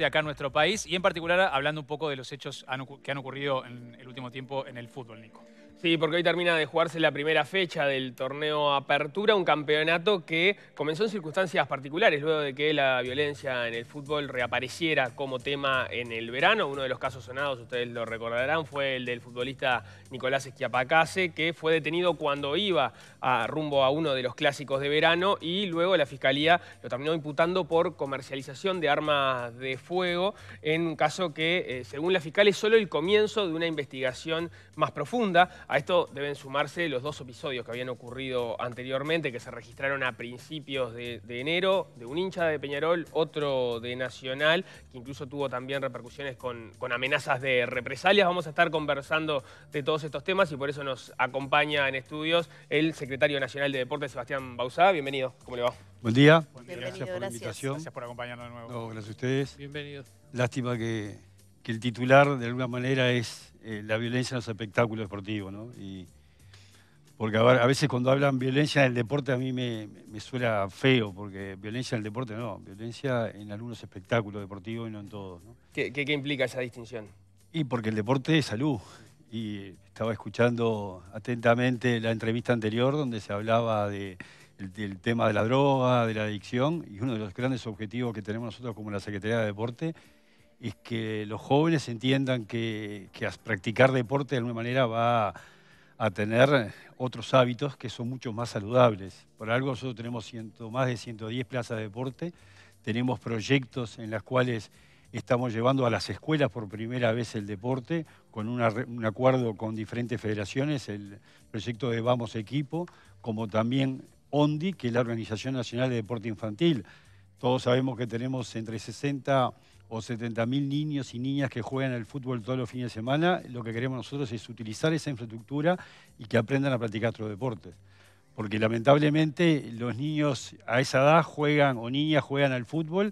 deporte acá en nuestro país y en particular hablando un poco de los hechos que han ocurrido en el último tiempo en el fútbol, Nico. Sí, porque hoy termina de jugarse la primera fecha del torneo Apertura, un campeonato que comenzó en circunstancias particulares luego de que la violencia en el fútbol reapareciera como tema en el verano. Uno de los casos sonados, ustedes lo recordarán, fue el del futbolista Nicolás Schiappacasse, que fue detenido cuando iba rumbo a uno de los clásicos de verano y luego la fiscalía lo terminó imputando por comercialización de armas de fuego en un caso que, según la fiscal, es solo el comienzo de una investigación más profunda. A esto deben sumarse los dos episodios que habían ocurrido anteriormente, que se registraron a principios de enero, de un hincha de Peñarol, otro de Nacional, que incluso tuvo también repercusiones con amenazas de represalias. Vamos a estar conversando de todos estos temas y por eso nos acompaña en estudios el secretario nacional de Deportes, Sebastián Bauzá. Bienvenido, ¿cómo le va? Buen día. Gracias por la invitación. Gracias por acompañarnos de nuevo. No, gracias a ustedes. Bienvenidos. Lástima que el titular de alguna manera es... la violencia en los espectáculos deportivos, ¿no? Y porque a veces cuando hablan violencia en el deporte a mí me suena feo, porque violencia en el deporte no, violencia en algunos espectáculos deportivos y no en todos, ¿no? ¿Qué implica esa distinción? Y porque el deporte es salud. Y estaba escuchando atentamente la entrevista anterior donde se hablaba del tema de la droga, de la adicción, y uno de los grandes objetivos que tenemos nosotros como la Secretaría de Deporte es que los jóvenes entiendan que practicar deporte de alguna manera va a tener otros hábitos que son mucho más saludables. Por algo nosotros tenemos más de 110 plazas de deporte, tenemos proyectos en los cuales estamos llevando a las escuelas por primera vez el deporte, con un acuerdo con diferentes federaciones, el proyecto de Vamos Equipo, como también ONDI, que es la Organización Nacional de Deporte Infantil. Todos sabemos que tenemos entre 60 o 70.000 niños y niñas que juegan al fútbol todos los fines de semana. Lo que queremos nosotros es utilizar esa infraestructura y que aprendan a practicar otros deportes. Porque lamentablemente los niños a esa edad juegan o niñas juegan al fútbol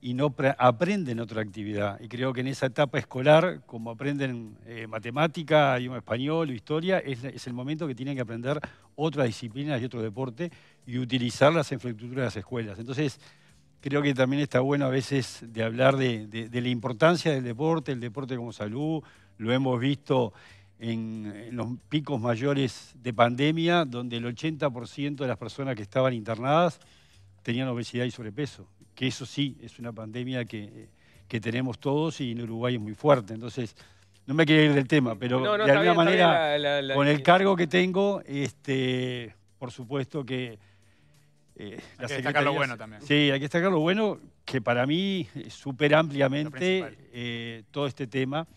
y no aprenden otra actividad. Y creo que en esa etapa escolar, como aprenden matemática, idioma español o historia, es el momento que tienen que aprender otras disciplinas y otro deporte y utilizar las infraestructuras de las escuelas. Entonces, creo que también está bueno a veces de hablar de la importancia del deporte, el deporte como salud. Lo hemos visto en los picos mayores de pandemia, donde el 80% de las personas que estaban internadas tenían obesidad y sobrepeso. Que eso sí, es una pandemia que tenemos todos y en Uruguay es muy fuerte. Entonces, no me quiero ir del tema, pero no, de alguna manera, con el cargo que tengo, por supuesto que... hay que destacar lo bueno también. Sí, hay que destacar lo bueno, que para mí supera ampliamente todo este tema.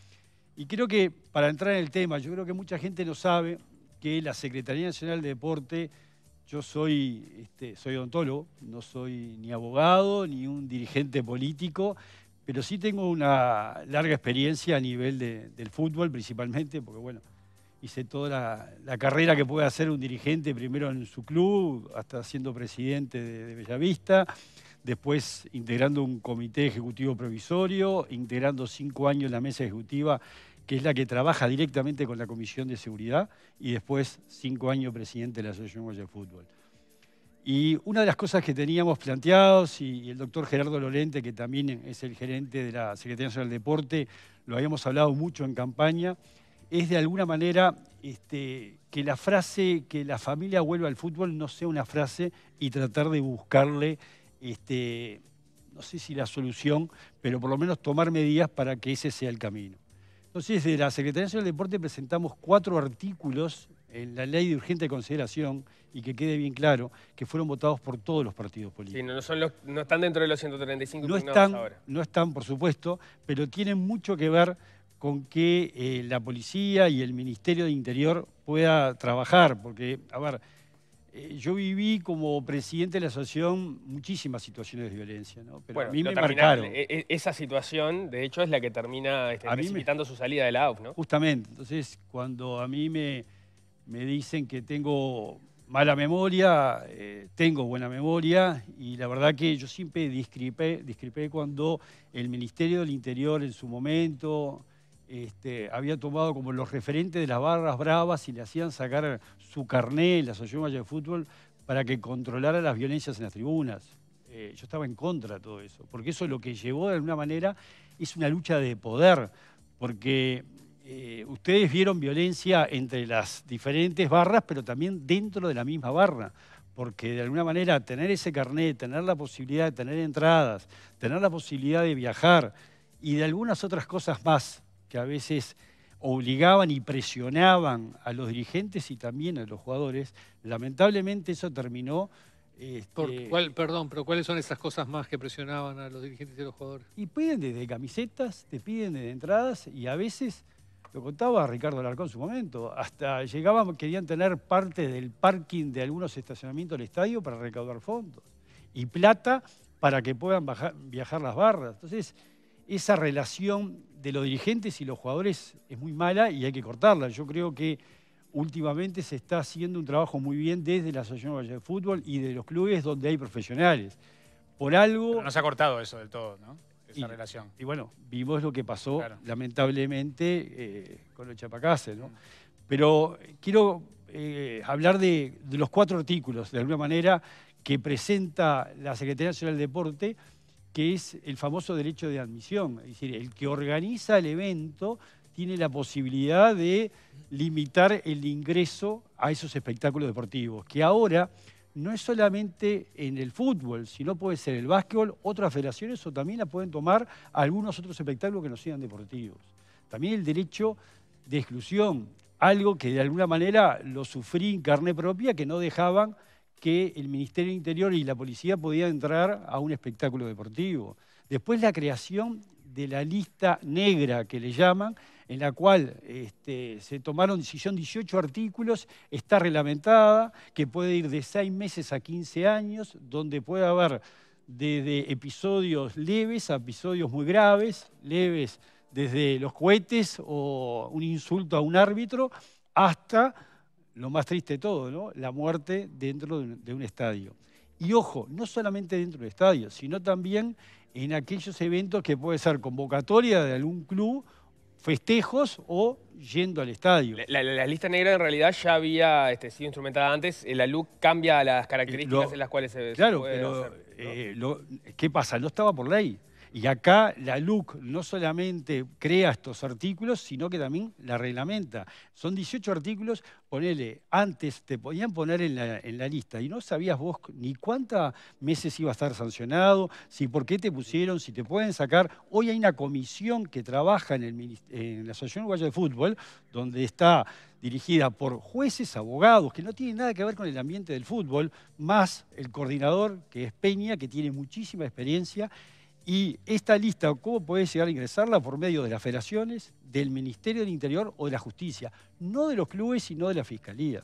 Y creo que, para entrar en el tema, yo creo que mucha gente no sabe que la Secretaría Nacional de Deporte, yo soy odontólogo, no soy ni abogado ni un dirigente político, pero sí tengo una larga experiencia a nivel del fútbol principalmente, porque bueno, hice toda la carrera que puede hacer un dirigente, primero en su club, hasta siendo presidente de Bellavista, después integrando un comité ejecutivo provisorio, integrando 5 años la mesa ejecutiva, que es la que trabaja directamente con la Comisión de Seguridad, y después 5 años presidente de la Asociación Uruguaya de Fútbol. Y una de las cosas que teníamos planteados, y el doctor Gerardo Lolente, que también es el gerente de la Secretaría Nacional del Deporte, lo habíamos hablado mucho en campaña, es de alguna manera que la frase que la familia vuelva al fútbol no sea una frase y tratar de buscarle, no sé si la solución, pero por lo menos tomar medidas para que ese sea el camino. Entonces, desde la Secretaría Nacional del Deporte presentamos 4 artículos en la Ley de Urgente Consideración, y que quede bien claro, que fueron votados por todos los partidos políticos. Sí, no están dentro de los 135 impugnados ahora. No están, por supuesto, pero tienen mucho que ver con que la policía y el Ministerio de Interior pueda trabajar. Porque, yo viví como presidente de la asociación muchísimas situaciones de violencia, ¿no? Pero bueno, a mí me marcaron. Esa situación, de hecho, es la que termina precipitando su salida de la AUF, ¿no? Justamente. Entonces, cuando a mí me dicen que tengo mala memoria, tengo buena memoria, y la verdad que yo siempre discrepé cuando el Ministerio del Interior en su momento... había tomado como los referentes de las barras bravas y le hacían sacar su carné en la Asociación Uruguaya de Fútbol para que controlara las violencias en las tribunas. yo estaba en contra de todo eso, porque eso lo que llevó de alguna manera es una lucha de poder, porque ustedes vieron violencia entre las diferentes barras, pero también dentro de la misma barra, porque de alguna manera tener ese carnet, tener la posibilidad de tener entradas, tener la posibilidad de viajar y de algunas otras cosas más que a veces obligaban y presionaban a los dirigentes y también a los jugadores, lamentablemente eso terminó... ¿Cuáles son esas cosas más que presionaban a los dirigentes y a los jugadores? Y piden desde camisetas, te piden desde entradas y a veces, lo contaba Ricardo Alarcón en su momento, hasta llegaban, querían tener parte del parking de algunos estacionamientos del estadio para recaudar fondos y plata para que puedan viajar las barras. Entonces, esa relación de los dirigentes y los jugadores es muy mala y hay que cortarla. Yo creo que últimamente se está haciendo un trabajo muy bien desde la Asociación Uruguaya de Fútbol y de los clubes donde hay profesionales. Por algo... Pero no se ha cortado eso del todo, ¿no? Esa relación. Y bueno, vimos lo que pasó, claro, lamentablemente, con los Schiappacasse, ¿no? Pero quiero hablar de los 4 artículos, de alguna manera, que presenta la Secretaría Nacional del Deporte, que es el famoso derecho de admisión. Es decir, el que organiza el evento tiene la posibilidad de limitar el ingreso a esos espectáculos deportivos, que ahora no es solamente en el fútbol, sino puede ser el básquetbol, otras federaciones o también la pueden tomar algunos otros espectáculos que no sean deportivos. También el derecho de exclusión, algo que de alguna manera lo sufrí en carne propia, que no dejaban que el Ministerio del Interior y la Policía podían entrar a un espectáculo deportivo. Después la creación de la lista negra, que le llaman, en la cual se tomaron decisión 18 artículos, está reglamentada, que puede ir de 6 meses a 15 años, donde puede haber desde episodios leves a episodios muy graves, leves desde los cohetes o un insulto a un árbitro, hasta lo más triste de todo, ¿no? La muerte dentro de un estadio. Y ojo, no solamente dentro del estadio, sino también en aquellos eventos que puede ser convocatoria de algún club, festejos o yendo al estadio. La lista negra en realidad ya había sido instrumentada antes. La LUC cambia las características en las cuales se puede hacer, ¿no? ¿Qué pasa? No estaba por ley. Y acá la LUC no solamente crea estos artículos, sino que también la reglamenta. Son 18 artículos, ponele, antes te podían poner en la lista y no sabías vos ni cuántos meses iba a estar sancionado, si por qué te pusieron, si te pueden sacar. Hoy hay una comisión que trabaja en la Asociación Uruguaya de Fútbol, donde está dirigida por jueces, abogados, que no tienen nada que ver con el ambiente del fútbol, más el coordinador, que es Peña, que tiene muchísima experiencia. Y esta lista, ¿cómo podés llegar a ingresarla? Por medio de las federaciones, del Ministerio del Interior o de la Justicia. No de los clubes, sino de la Fiscalía.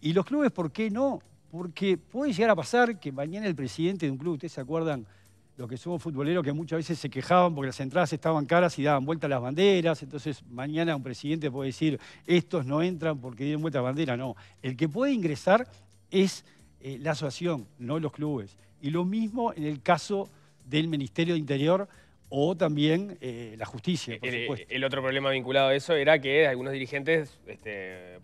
Y los clubes, ¿por qué no? Porque puede llegar a pasar que mañana el presidente de un club, ustedes se acuerdan, los que somos futboleros, que muchas veces se quejaban porque las entradas estaban caras y daban vuelta las banderas, entonces mañana un presidente puede decir, estos no entran porque dieron vuelta la bandera. No, el que puede ingresar es la asociación, no los clubes. Y lo mismo en el caso del Ministerio de Interior o también la Justicia, por supuesto. El otro problema vinculado a eso era que algunos dirigentes,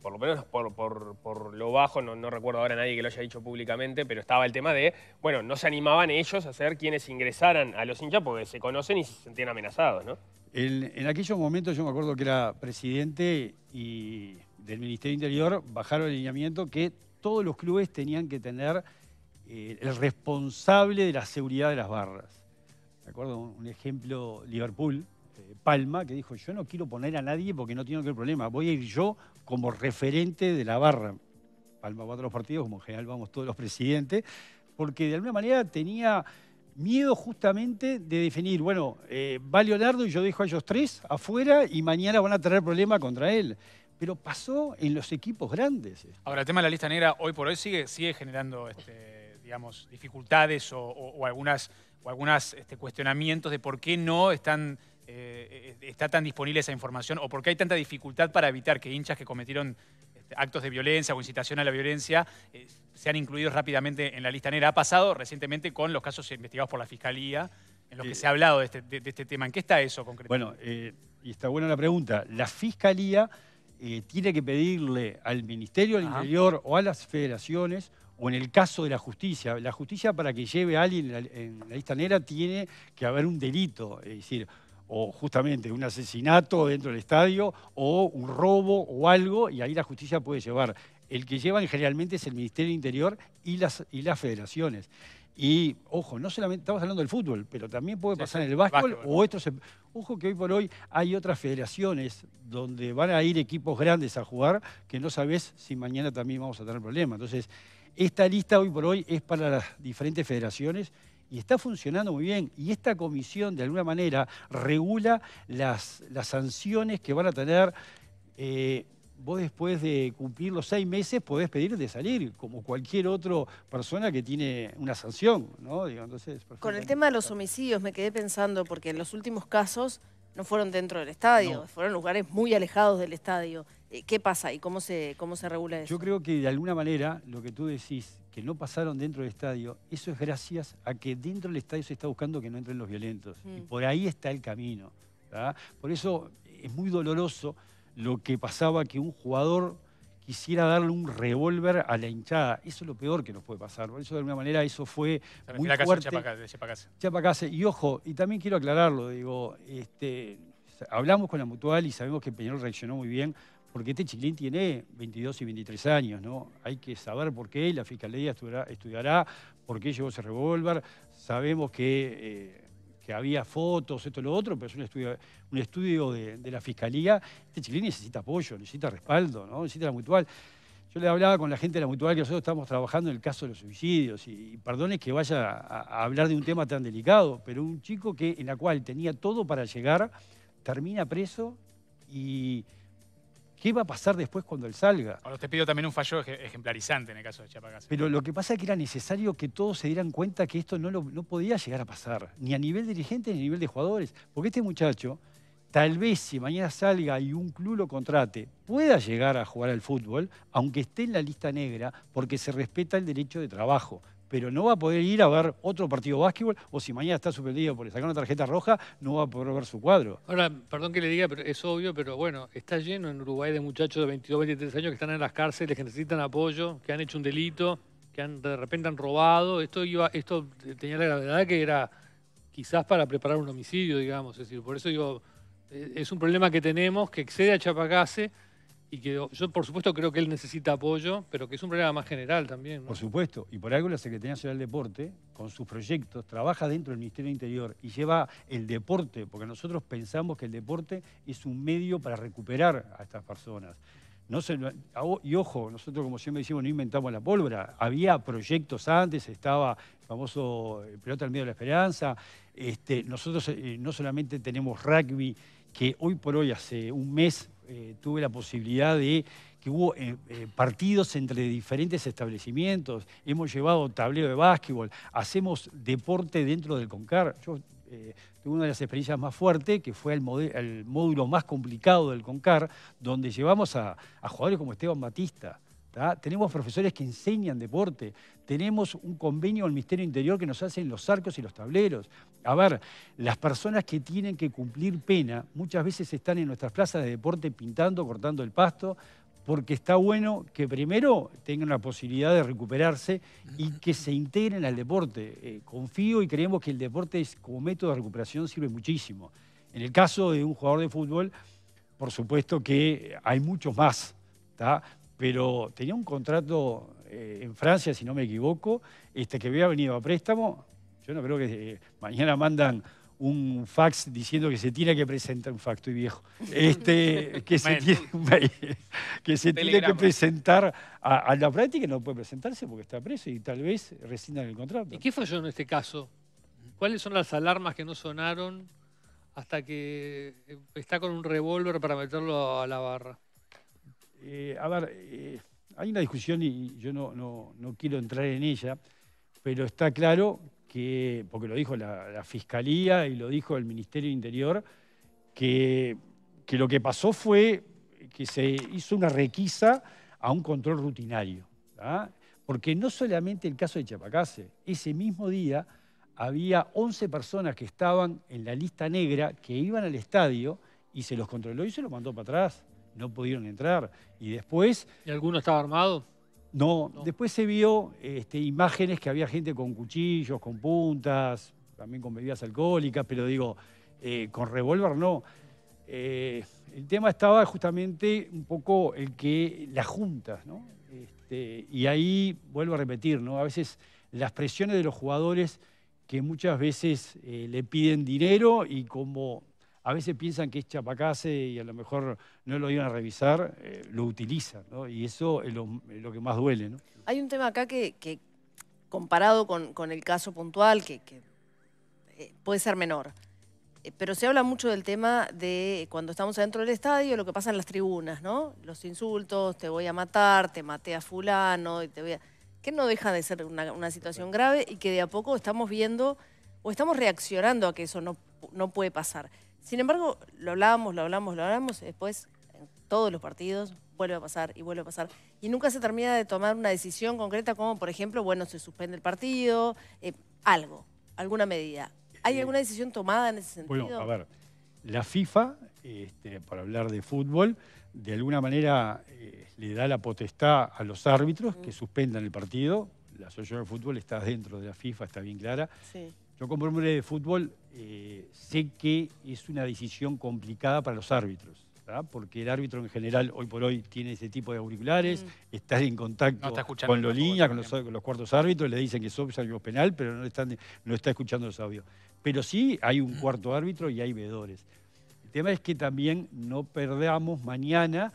por lo menos por lo bajo, no recuerdo ahora a nadie que lo haya dicho públicamente, pero estaba el tema de, bueno, no se animaban ellos a ser quienes ingresaran a los hinchas porque se conocen y se sentían amenazados, ¿no? En aquellos momentos yo me acuerdo que era presidente y del Ministerio de Interior bajaron el lineamiento que todos los clubes tenían que tener el responsable de la seguridad de las barras. Me acuerdo un ejemplo, Liverpool, Palma, que dijo, yo no quiero poner a nadie porque no tiene que problema, voy a ir yo como referente de la barra. Palma va a los partidos, como en general vamos todos los presidentes, porque de alguna manera tenía miedo justamente de definir, bueno, va Leonardo y yo dejo a ellos 3 afuera y mañana van a tener problema contra él. Pero pasó en los equipos grandes. Ahora, el tema de la lista negra hoy por hoy sigue generando... digamos, dificultades o algunos cuestionamientos de por qué no están, está tan disponible esa información o por qué hay tanta dificultad para evitar que hinchas que cometieron actos de violencia o incitación a la violencia sean incluidos rápidamente en la lista negra. Ha pasado recientemente con los casos investigados por la Fiscalía en los que se ha hablado de este tema. ¿En qué está eso concretamente? Bueno, y está buena la pregunta. La Fiscalía tiene que pedirle al Ministerio del Interior o a las federaciones o en el caso de la justicia para que lleve a alguien en la lista negra tiene que haber un delito, es decir, o justamente un asesinato dentro del estadio, o un robo o algo, y ahí la justicia puede llevar. El que llevan generalmente es el Ministerio del Interior y las federaciones. Y, ojo, no solamente estamos hablando del fútbol, pero también puede pasar en el básquetbol o estos... Ojo que hoy por hoy hay otras federaciones donde van a ir equipos grandes a jugar que no sabés si mañana también vamos a tener problemas. Entonces, esta lista hoy por hoy es para las diferentes federaciones y está funcionando muy bien. Y esta comisión, de alguna manera, regula las sanciones que van a tener... Vos después de cumplir los 6 meses podés pedir de salir, como cualquier otra persona que tiene una sanción, ¿no? Digo, entonces, con el tema de los homicidios me quedé pensando, porque en los últimos casos no fueron dentro del estadio, no. Fueron lugares muy alejados del estadio. ¿Qué pasa y cómo se regula eso? Yo creo que de alguna manera lo que tú decís, que no pasaron dentro del estadio, eso es gracias a que dentro del estadio se está buscando que no entren los violentos. Y por ahí está el camino, ¿verdad? Por eso es muy doloroso lo que pasaba, que un jugador quisiera darle un revólver a la hinchada. Eso es lo peor que nos puede pasar. Por eso, de alguna manera, eso fue muy fuerte. Schiappacasse. Y ojo, y también quiero aclararlo, digo, hablamos con la Mutual y sabemos que Peñarol reaccionó muy bien, porque este chiquilín tiene 22 y 23 años, ¿no? Hay que saber por qué, y la Fiscalía estudiará por qué llevó ese revólver. Sabemos que había fotos, esto y lo otro, pero es un estudio de la Fiscalía. Este chiquilín necesita apoyo, necesita respaldo, ¿no? Necesita la Mutual. Yo le hablaba con la gente de la Mutual que nosotros estamos trabajando en el caso de los suicidios, y perdone que vaya a hablar de un tema tan delicado, pero un chico que en la cual tenía todo para llegar, termina preso y... ¿Qué va a pasar después cuando él salga? Ahora te pido también un fallo ejemplarizante en el caso de Schiappacasse. Pero lo que pasa es que era necesario que todos se dieran cuenta que esto no podía llegar a pasar, ni a nivel dirigente ni a nivel de jugadores. Porque este muchacho, tal vez si mañana salga y un club lo contrate, pueda llegar a jugar al fútbol, aunque esté en la lista negra, porque se respeta el derecho de trabajo. Pero no va a poder ir a ver otro partido de básquetbol, o si mañana está suspendido por sacar una tarjeta roja, no va a poder ver su cuadro. Ahora, perdón que le diga, pero es obvio, pero bueno, está lleno en Uruguay de muchachos de 22, 23 años que están en las cárceles, que necesitan apoyo, que han hecho un delito, que de repente han robado. Esto tenía la gravedad que era quizás para preparar un homicidio, digamos. Es decir, por eso digo, es un problema que tenemos, que excede a Schiappacasse, y que yo, por supuesto, creo que él necesita apoyo, pero que es un problema más general también, ¿no? Por supuesto. Y por algo la Secretaría Nacional del Deporte, con sus proyectos, trabaja dentro del Ministerio del Interior y lleva el deporte, porque nosotros pensamos que el deporte es un medio para recuperar a estas personas. Y ojo, nosotros como siempre decimos, no inventamos la pólvora. Había proyectos antes, estaba el famoso Pelota al Medio de la Esperanza. Nosotros no solamente tenemos rugby, que hoy por hoy, hace un mes, tuve la posibilidad de que hubo partidos entre diferentes establecimientos, hemos llevado tablero de básquetbol, hacemos deporte dentro del CONCAR. Yo tuve una de las experiencias más fuertes, que fue el módulo más complicado del CONCAR, donde llevamos a jugadores como Esteban Batista. ¿Tá? Tenemos profesores que enseñan deporte, tenemos un convenio al Ministerio Interior que nos hacen los arcos y los tableros. A ver, las personas que tienen que cumplir pena muchas veces están en nuestras plazas de deporte pintando, cortando el pasto, porque está bueno que primero tengan la posibilidad de recuperarse y que se integren al deporte. Confío y creemos que el deporte como método de recuperación sirve muchísimo. En el caso de un jugador de fútbol, por supuesto que hay muchos más, ¿tá? Pero tenía un contrato en Francia, si no me equivoco, que había venido a préstamo. Yo no creo que mañana mandan un fax diciendo que se tiene que presentar, un fax, estoy viejo, que se tiene que presentar a la práctica, no puede presentarse porque está preso y tal vez rescindan el contrato. ¿Y qué falló en este caso? ¿Cuáles son las alarmas que no sonaron hasta que está con un revólver para meterlo a la barra? Hay una discusión y yo no quiero entrar en ella, pero está claro que, porque lo dijo la Fiscalía y lo dijo el Ministerio del Interior, que lo que pasó fue que se hizo una requisa a un control rutinario, ¿tá? Porque no solamente el caso de Schiappacasse, ese mismo día había 11 personas que estaban en la lista negra que iban al estadio y se los controló y se los mandó para atrás. No pudieron entrar. Y después... ¿Y alguno estaba armado? No, después se vio imágenes que había gente con cuchillos, con puntas, también con bebidas alcohólicas, pero digo, con revólver no. El tema estaba justamente un poco el que las juntas, ¿no? Y ahí, vuelvo a repetir, ¿no? A veces las presiones de los jugadores que muchas veces le piden dinero y como a veces piensan que es Schiappacasse y a lo mejor no lo iban a revisar, lo utilizan, ¿no? Y eso es lo que más duele, ¿no? Hay un tema acá que comparado con el caso puntual, que puede ser menor, pero se habla mucho del tema de cuando estamos adentro del estadio, lo que pasa en las tribunas, ¿no? Los insultos, te voy a matar, te maté a fulano, y te voy a... que no deja de ser una situación grave y que de a poco estamos viendo o estamos reaccionando a que eso no puede pasar. Sin embargo, lo hablamos, después en todos los partidos vuelve a pasar y vuelve a pasar. Y nunca se termina de tomar una decisión concreta como, por ejemplo, bueno, se suspende el partido, alguna medida. ¿Hay alguna decisión tomada en ese sentido? Bueno, a ver, la FIFA, para hablar de fútbol, de alguna manera le da la potestad a los árbitros que suspendan el partido. La Asociación de Fútbol está dentro de la FIFA, está bien clara. Sí. Yo como hombre de fútbol sé que es una decisión complicada para los árbitros, ¿verdad? Porque el árbitro en general hoy por hoy tiene ese tipo de auriculares, está en contacto con los líneas, con los cuartos árbitros, le dicen que es offside o penal, pero no está escuchando los audios. Pero sí hay un cuarto árbitro y hay veedores. El tema es que también no perdamos mañana,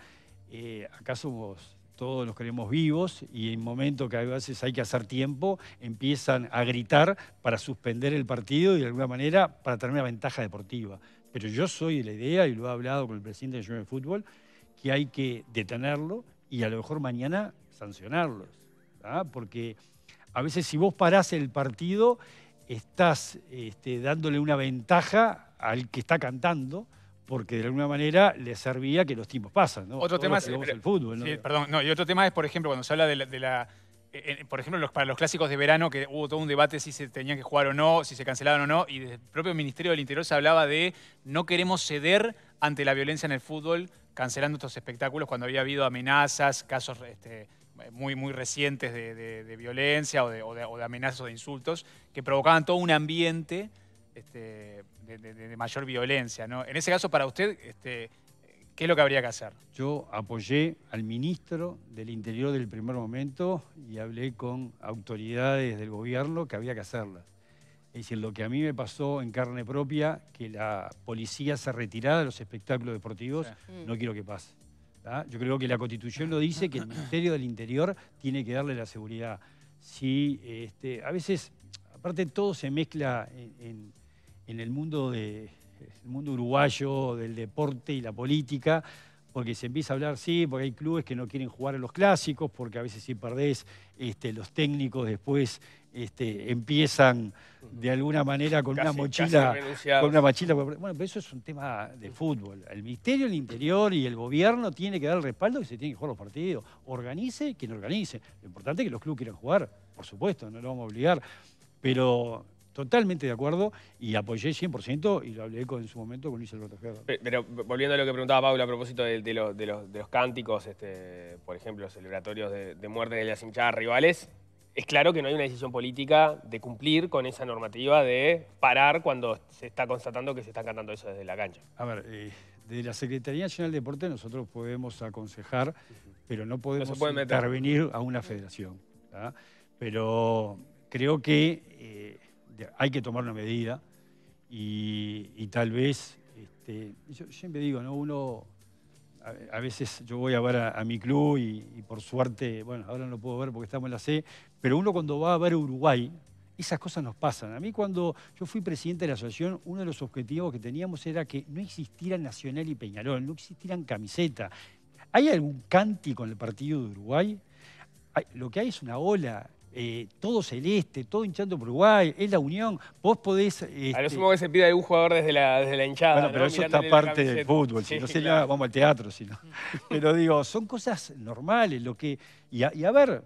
acá somos... todos nos queremos vivos y en momentos que a veces hay que hacer tiempo, empiezan a gritar para suspender el partido y de alguna manera para tener una ventaja deportiva. Pero yo soy de la idea, y lo he hablado con el presidente de la Asociación de Fútbol, que hay que detenerlo y a lo mejor mañana sancionarlos, ¿verdad? Porque a veces si vos parás el partido, estás dándole una ventaja al que está cantando, porque de alguna manera le servía que los tiempos pasan, ¿no? Otro tema es el fútbol, ¿no? Sí, perdón, no, y otro tema es, por ejemplo, cuando se habla por ejemplo, para los clásicos de verano, que hubo todo un debate si se tenían que jugar o no, si se cancelaban o no, y desde el propio Ministerio del Interior se hablaba de no queremos ceder ante la violencia en el fútbol, cancelando estos espectáculos cuando había habido amenazas, casos muy recientes de violencia o de amenazas o de insultos, que provocaban todo un ambiente... de mayor violencia, ¿no? En ese caso, para usted, ¿qué es lo que habría que hacer? Yo apoyé al ministro del Interior del primer momento y hablé con autoridades del gobierno que había que hacerlas. Es decir, lo que a mí me pasó en carne propia, que la policía se retirara de los espectáculos deportivos, sí. No quiero que pase, ¿verdad? Yo creo que la Constitución lo dice, que el Ministerio del Interior tiene que darle la seguridad. Si, a veces, aparte todo se mezcla en el mundo uruguayo, del deporte y la política, porque se empieza a hablar, sí, porque hay clubes que no quieren jugar a los clásicos, porque a veces si perdés, los técnicos después empiezan de alguna manera con casi, una mochila. Bueno, pero eso es un tema de fútbol. El Ministerio del Interior y el gobierno tiene que dar el respaldo y se tienen que jugar los partidos. Organice quien organice. Lo importante es que los clubes quieran jugar, por supuesto, no lo vamos a obligar, pero... Totalmente de acuerdo y apoyé 100% y lo hablé en su momento con Luis Alberto Gerardo. Pero volviendo a lo que preguntaba Paula a propósito de los cánticos, por ejemplo, celebratorios de muerte de las hinchadas rivales, es claro que no hay una decisión política de cumplir con esa normativa de parar cuando se está constatando que se está cantando eso desde la cancha. A ver, desde la Secretaría Nacional de Deporte nosotros podemos aconsejar, pero no podemos intervenir a una federación, ¿verdad? Pero creo que... hay que tomar una medida y tal vez, yo siempre digo, ¿no? Uno, a veces yo voy a ver a mi club y por suerte, bueno, ahora no lo puedo ver porque estamos en la C, pero uno cuando va a ver Uruguay, esas cosas nos pasan. A mí cuando yo fui presidente de la asociación, uno de los objetivos que teníamos era que no existieran Nacional y Peñarol, no existieran camiseta. ¿Hay algún cántico en el partido de Uruguay? Lo que hay es una ola. Todo celeste, todo hinchando por Uruguay, es la unión, vos podés... A lo sumo que se pida algún jugador desde la hinchada. Bueno, pero ¿no? Eso está parte del fútbol, sí, si no sería, claro. Vamos al teatro, si no. Pero digo, son cosas normales, lo que... Y a ver,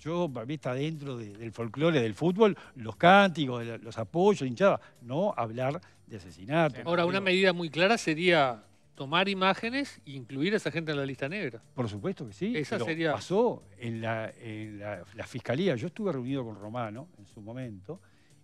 yo para mí está dentro del folclore del fútbol, los cánticos, los apoyos, hinchada, no hablar de asesinato. Ahora, una medida muy clara sería tomar imágenes e incluir a esa gente en la lista negra. Por supuesto que sí. Esa sería... Pasó en la fiscalía. Yo estuve reunido con Romano en su momento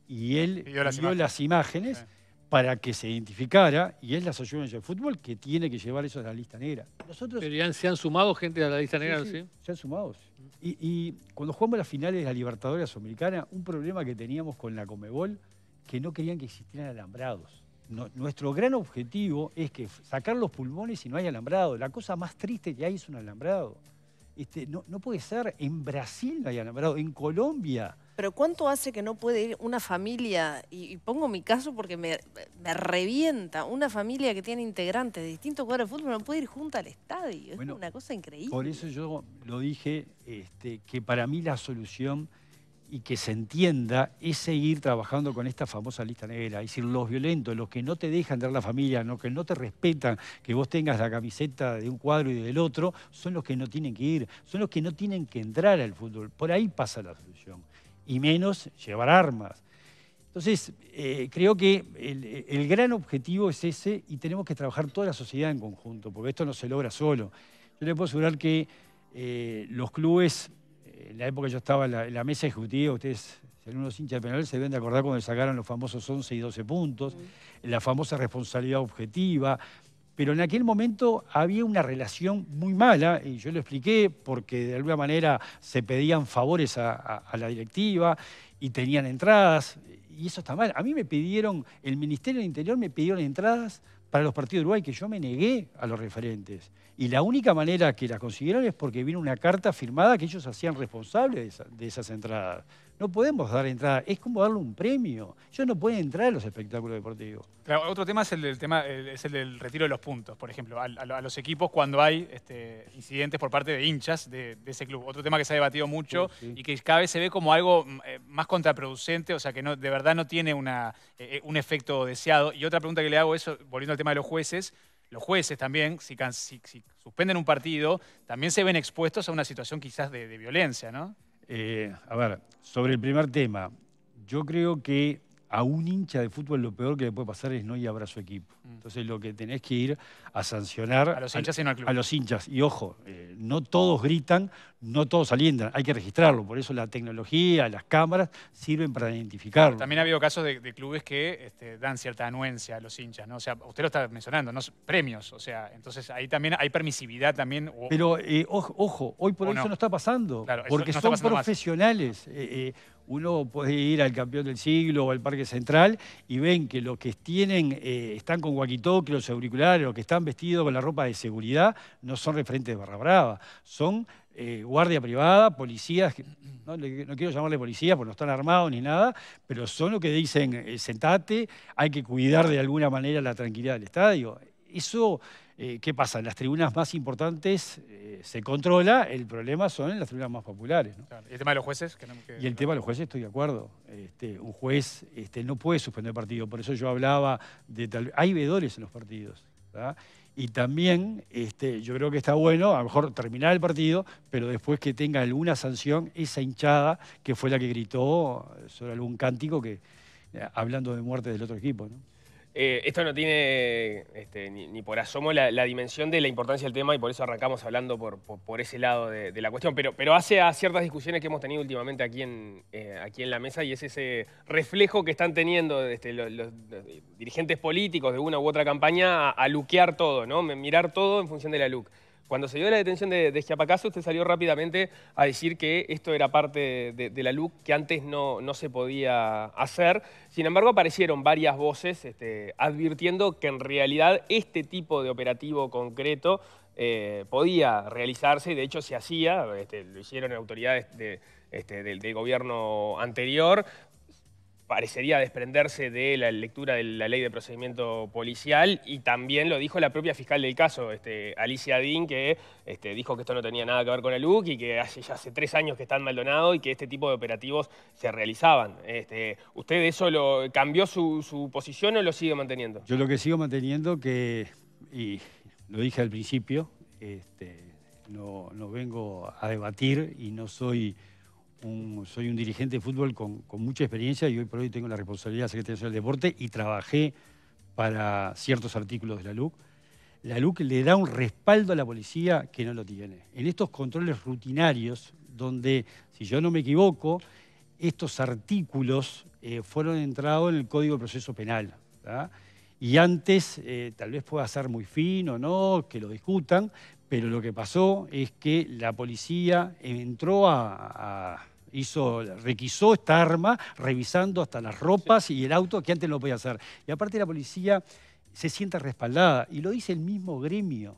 y él dio las imágenes para que se identificara, y es la Asociación de Fútbol que tiene que llevar eso a la lista negra. Nosotros... Pero ya se han sumado gente a la lista negra, ¿sí? Se han sumado. Y cuando jugamos las finales de la Libertadores Sudamericana, un problema que teníamos con la CONMEBOL, que no querían que existieran alambrados. No, nuestro gran objetivo es que sacar los pulmones y no hay alambrado. La cosa más triste que hay es un alambrado. No puede ser. En Brasil no hay alambrado, en Colombia. Pero ¿cuánto hace que no puede ir una familia? Y pongo mi caso porque me revienta. Una familia que tiene integrantes de distintos cuadros de fútbol no puede ir junta al estadio. Bueno, es una cosa increíble. Por eso yo lo dije, que para mí la solución... y que se entienda, es seguir trabajando con esta famosa lista negra. Es decir, los violentos, los que no te dejan dar la familia, los que no te respetan, que vos tengas la camiseta de un cuadro y del otro, son los que no tienen que ir, son los que no tienen que entrar al fútbol. Por ahí pasa la solución. Y menos llevar armas. Entonces, creo que el gran objetivo es ese, y tenemos que trabajar toda la sociedad en conjunto, porque esto no se logra solo. Yo le puedo asegurar que los clubes... En la época yo estaba en la mesa ejecutiva, ustedes, algunos hinchas de Peñarol, se deben de acordar cuando sacaron los famosos 11 y 12 puntos, la famosa responsabilidad objetiva, pero en aquel momento había una relación muy mala, y yo lo expliqué, porque de alguna manera se pedían favores a la directiva y tenían entradas, y eso está mal. A mí me pidieron, el Ministerio del Interior me pidieron entradas para los partidos de Uruguay, que yo me negué a los referentes. Y la única manera que las consiguieron es porque vino una carta firmada que ellos hacían responsables de esas entradas. No podemos dar entrada, es como darle un premio. Ellos no pueden entrar a los espectáculos deportivos. Claro, otro tema es el del retiro de los puntos, por ejemplo, a los equipos cuando hay incidentes por parte de hinchas de ese club. Otro tema que se ha debatido mucho y que cada vez se ve como algo más contraproducente, o sea que no, de verdad no tiene un efecto deseado. Y otra pregunta que le hago es, volviendo al tema de los jueces también, si suspenden un partido, también se ven expuestos a una situación quizás de violencia, ¿no? A ver, sobre el primer tema, yo creo que a un hincha de fútbol lo peor que le puede pasar es no ir a ver a su equipo. Entonces lo que tenés que ir a sancionar... A los hinchas y no al club. A los hinchas. Y ojo, no todos gritan, no todos alientan. Hay que registrarlo. Por eso la tecnología, las cámaras sirven para identificarlo. Claro, también ha habido casos de clubes que dan cierta anuencia a los hinchas, ¿no? O sea, usted lo está mencionando, ¿no? Premios. O sea, entonces ahí también hay permisividad también. O... Pero ojo, hoy por hoy eso no está pasando. Claro, porque no son profesionales. Uno puede ir al Campeón del Siglo o al Parque Central y ven que los que tienen, están con walkie-talkie, los auriculares, los que están vestidos con la ropa de seguridad, no son referentes de Barra Brava, son guardia privada, policías, no quiero llamarle policías porque no están armados ni nada, pero son los que dicen, sentate, hay que cuidar de alguna manera la tranquilidad del estadio. Eso... ¿Qué pasa? En las tribunas más importantes se controla, el problema son en las tribunas más populares, ¿no? Claro. ¿Y el tema de los jueces? Y el tema de los jueces, estoy de acuerdo. Un juez no puede suspender partido, por eso yo hablaba de tal... Hay veedores en los partidos, ¿verdad? Y también yo creo que está bueno, a lo mejor terminar el partido, pero después que tenga alguna sanción, esa hinchada que fue la que gritó sobre algún cántico que hablando de muerte del otro equipo, ¿no? Esto no tiene ni por asomo la dimensión de la importancia del tema y por eso arrancamos hablando por ese lado de la cuestión, pero hace a ciertas discusiones que hemos tenido últimamente aquí en la mesa y es ese reflejo que están teniendo los dirigentes políticos de una u otra campaña a luquear todo, ¿no? Mirar todo en función de la LUC. Cuando se dio la detención de Schiappacasse, usted salió rápidamente a decir que esto era parte de la LUC que antes no se podía hacer. Sin embargo, aparecieron varias voces advirtiendo que en realidad este tipo de operativo concreto podía realizarse y de hecho se hacía, lo hicieron autoridades del gobierno anterior. Parecería desprenderse de la lectura de la Ley de Procedimiento Policial y también lo dijo la propia fiscal del caso, Alicia Dean, que dijo que esto no tenía nada que ver con la LUC y que ya hace 3 años que está en Maldonado y que este tipo de operativos se realizaban. ¿Usted eso cambió su posición o lo sigue manteniendo? Yo lo que sigo manteniendo, y lo dije al principio, no vengo a debatir y no soy... soy un dirigente de fútbol con mucha experiencia y hoy por hoy tengo la responsabilidad de la Secretaría Nacional del Deporte y trabajé para ciertos artículos de la LUC. la LUC le da un respaldo a la policía que no lo tiene. En estos controles rutinarios, donde, si yo no me equivoco, estos artículos fueron entrados en el Código de Proceso Penal, ¿tá? Y antes, tal vez pueda ser muy fino, no, que lo discutan, pero lo que pasó es que la policía entró requisó esta arma, revisando hasta las ropas y el auto, que antes no lo podía hacer. Y aparte la policía se siente respaldada, y lo dice el mismo gremio.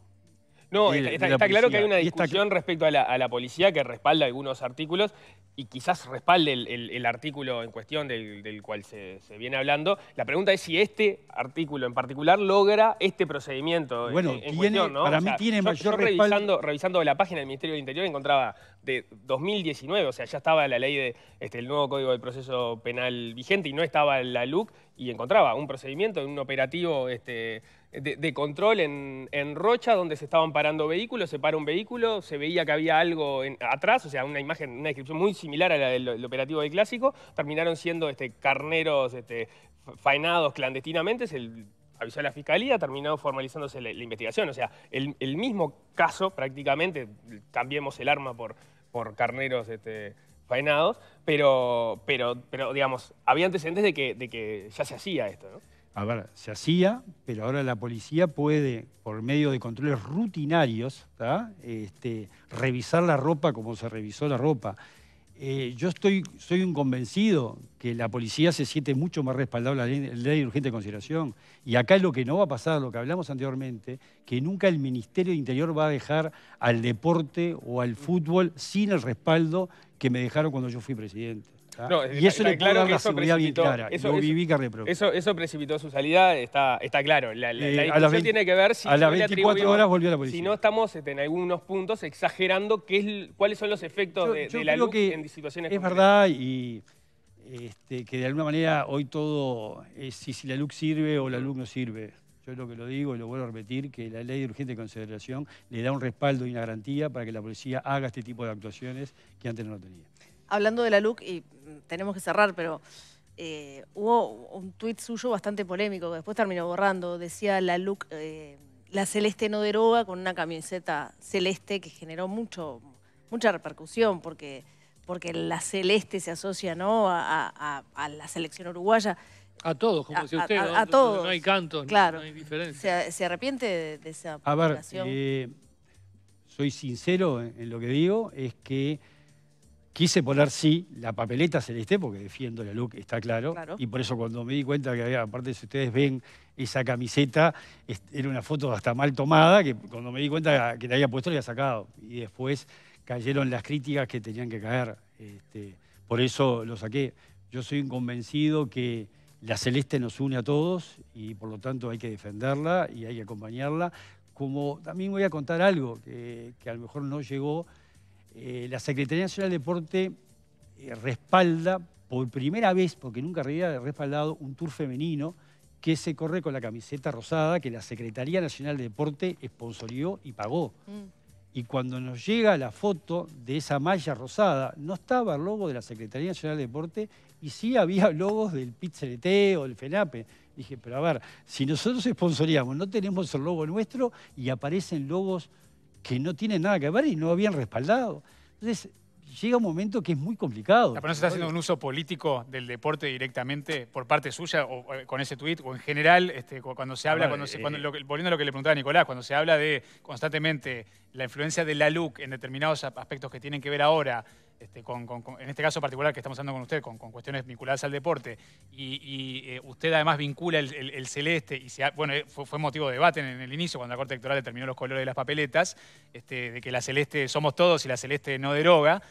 No, está claro que hay una discusión respecto a la policía que respalda algunos artículos y quizás respalde el artículo en cuestión del cual se viene hablando. La pregunta es si este artículo en particular logra este procedimiento. Bueno, en cuestión, ¿no? Para mí tiene mayor respaldo. Revisando la página del Ministerio del Interior encontraba de 2019, o sea, ya estaba la ley de el nuevo Código de Proceso Penal vigente y no estaba la LUC, y encontraba un procedimiento, un operativo de control en Rocha, donde se estaban parando vehículos, se para un vehículo, se veía que había algo atrás, o sea, una imagen, una descripción muy similar a la del operativo del Clásico. Terminaron siendo carneros faenados clandestinamente, se avisó a la Fiscalía, terminó formalizándose la investigación. O sea, el mismo caso prácticamente, cambiemos el arma por carneros faenados, pero digamos, había antecedentes de que ya se hacía esto, ¿no? A ver, se hacía, pero ahora la policía puede, por medio de controles rutinarios, revisar la ropa como se revisó la ropa. Yo soy un convencido que la policía se siente mucho más respaldada la ley de urgente consideración. Y acá lo que no va a pasar, lo que hablamos anteriormente, que nunca el Ministerio del Interior va a dejar al deporte o al fútbol sin el respaldo que me dejaron cuando yo fui presidente. No, y eso le puede dar la seguridad bien clara. Eso precipitó su salida, está claro. La discusión tiene que ver si... A las 24 horas volvió la policía. Si no estamos en algunos puntos exagerando cuáles son los efectos de la LUC en situaciones es concretas. Verdad, y que de alguna manera hoy todo es si la LUC sirve o la LUC no sirve. Yo lo que lo digo y lo vuelvo a repetir, que la ley de urgente consideración le da un respaldo y una garantía para que la policía haga este tipo de actuaciones que antes no lo tenía. Hablando de la LUC, y tenemos que cerrar, pero hubo un tuit suyo bastante polémico, que después terminó borrando. Decía la LUC, la celeste no deroga, con una camiseta celeste que generó mucha repercusión, porque la celeste se asocia, ¿no?, a la selección uruguaya. A todos, como decía usted, a todos. No hay cantos, claro. No hay diferencia. ¿Se arrepiente de esa publicación? A ver, soy sincero en lo que digo, es que quise poner, sí, la papeleta celeste, porque defiendo la LUC, está claro. Y por eso cuando me di cuenta que había, aparte si ustedes ven esa camiseta, era una foto hasta mal tomada, que cuando me di cuenta que la había puesto, la había sacado. Y después cayeron las críticas que tenían que caer. Por eso lo saqué. Yo soy un convencido que la celeste nos une a todos y por lo tanto hay que defenderla y hay que acompañarla. Como también voy a contar algo que a lo mejor no llegó. La Secretaría Nacional de Deporte respalda por primera vez, porque nunca había respaldado, un tour femenino que se corre con la camiseta rosada que la Secretaría Nacional de Deporte sponsorió y pagó. Y cuando nos llega la foto de esa malla rosada, no estaba el logo de la Secretaría Nacional de Deporte y sí había logos del PIT-CNT o del FENAPE. Dije, pero a ver, si nosotros sponsoríamos, no tenemos el logo nuestro y aparecen logos que no tienen nada que ver y no habían respaldado. Entonces, llega un momento que es muy complicado. ¿Pero no se está haciendo un uso político del deporte directamente por parte suya o con ese tuit? O en general, cuando se habla, volviendo a lo que le preguntaba a Nicolás, cuando se habla de constantemente la influencia de la LUC en determinados aspectos que tienen que ver ahora, en este caso particular que estamos hablando con usted, con cuestiones vinculadas al deporte, y usted además vincula el celeste, y bueno, fue motivo de debate en el inicio, cuando la Corte Electoral determinó los colores de las papeletas, de que la celeste somos todos y la celeste no deroga.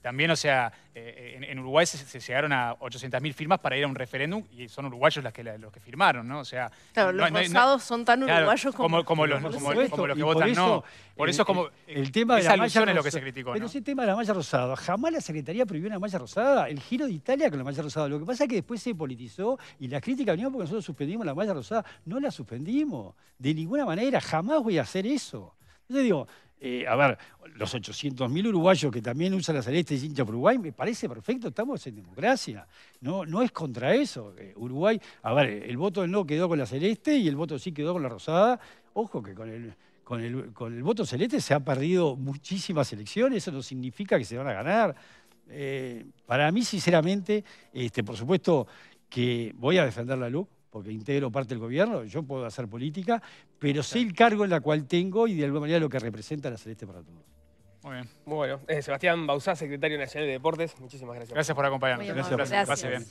También, o sea, en Uruguay se llegaron a 800.000 firmas para ir a un referéndum y son uruguayos los que firmaron, ¿no? O sea, claro, los rosados son tan uruguayos como los que votan, eso, no. Por eso el tema de la malla rosada es lo que se criticó. Pero, ¿no?, ese tema de la malla rosada, jamás la Secretaría prohibió una malla rosada. El Giro de Italia con la malla rosada. Lo que pasa es que después se politizó y las críticas vinieron porque nosotros suspendimos la malla rosada. No la suspendimos, de ninguna manera, jamás voy a hacer eso. Entonces digo, a ver, los 800.000 uruguayos que también usan la celeste y hincha por Uruguay, me parece perfecto, estamos en democracia. No, no es contra eso. Uruguay, a ver, el voto del no quedó con la celeste y el voto sí quedó con la rosada. Ojo que con el voto celeste se ha perdido muchísimas elecciones, eso no significa que se van a ganar. Para mí, sinceramente, por supuesto que voy a defender la LUC, porque integro parte del gobierno, yo puedo hacer política, pero sé el cargo en la cual tengo y de alguna manera lo que representa la celeste para todos. Muy bien. Muy bueno. Sebastián Bauzá, secretario nacional de Deportes, muchísimas gracias. Gracias por acompañarnos. Gracias. Gracias. Pase bien.